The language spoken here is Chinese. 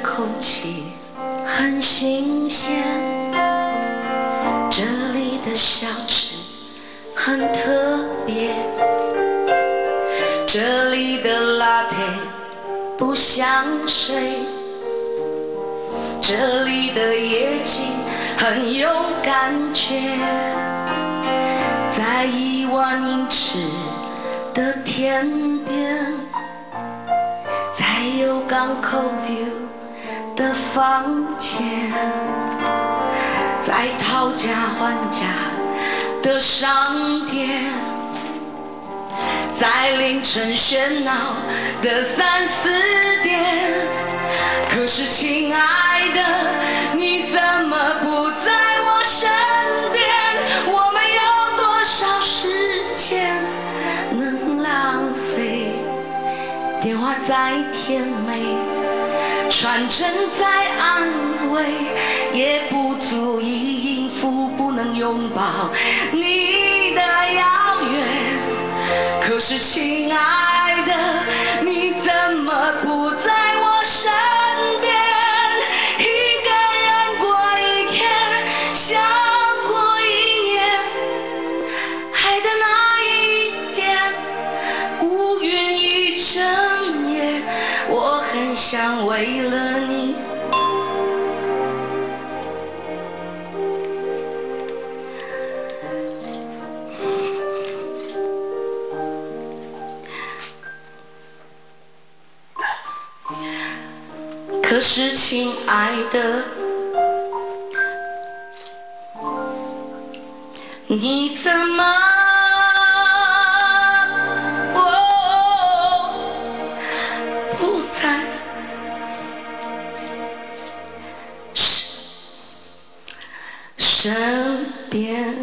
空气很新鲜，这里的小吃很特别，这里的latte不像水，这里的夜景很有感觉，在1万英尺的天边，在有港口 view 的房间，在讨价还价的商店。 在凌晨喧闹的3、4点，可是亲爱的，你怎么不在我身边？我们有多少时间能浪费？电话再甜美，传真再安慰，也不足以应付不能拥抱你的遥远。 可是，亲爱的，你怎么不在我身边？一个人过一天，想过一年，爱的那一天，乌云一整夜，我很想为了你可是，亲爱的，你怎么不在身边？